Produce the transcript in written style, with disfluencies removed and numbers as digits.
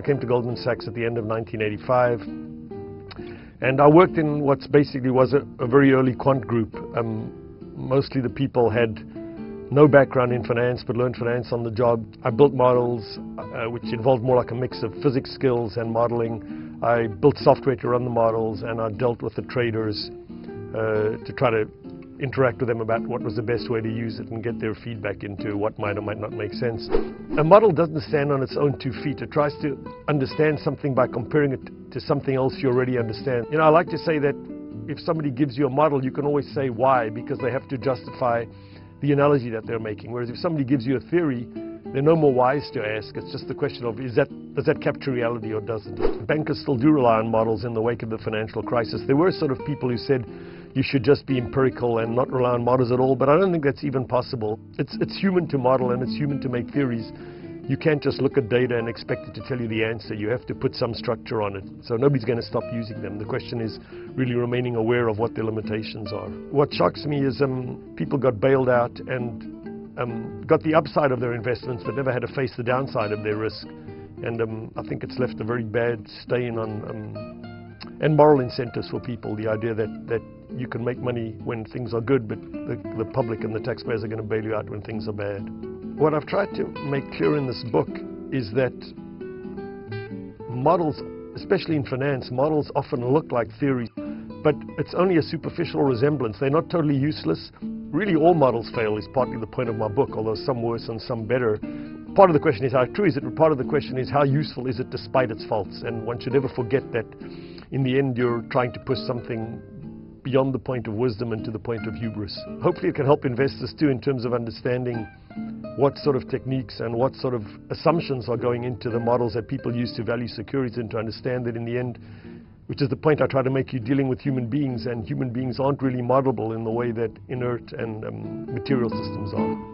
I came to Goldman Sachs at the end of 1985, and I worked in what's basically was a very early quant group. Mostly the people had no background in finance, but learned finance on the job. I built models, which involved more like a mix of physics skills and modeling. I built software to run the models, and I dealt with the traders to try to interact with them about what was the best way to use it and get their feedback into what might or might not make sense. A model doesn't stand on its own two feet. It tries to understand something by comparing it to something else you already understand. You know, I like to say that if somebody gives you a model, you can always say why, because they have to justify the analogy that they're making. Whereas if somebody gives you a theory, there are no more whys to ask. It's just the question of does that capture reality or doesn't? Bankers still do rely on models in the wake of the financial crisis. There were sort of people who said you should just be empirical and not rely on models at all, but I don't think that's even possible. It's human to model and it's human to make theories. You can't just look at data and expect it to tell you the answer. You have to put some structure on it. So nobody's going to stop using them. The question is really remaining aware of what their limitations are. What shocks me is people got bailed out and got the upside of their investments but never had to face the downside of their risk. And I think it's left a very bad stain on and moral incentives for people, the idea that you can make money when things are good, but the public and the taxpayers are going to bail you out when things are bad. What I've tried to make clear in this book is that models, especially in finance, models often look like theories, but it's only a superficial resemblance. They're not totally useless. Really, all models fail is partly the point of my book, although some worse and some better. Part of the question is how true is it, but part of the question is how useful is it despite its faults, and one should never forget that in the end you're trying to push something beyond the point of wisdom and to the point of hubris. Hopefully it can help investors too in terms of understanding what sort of techniques and what sort of assumptions are going into the models that people use to value securities, and to understand that in the end, which is the point I try to make, you're dealing with human beings, and human beings aren't really modelable in the way that inert and material systems are.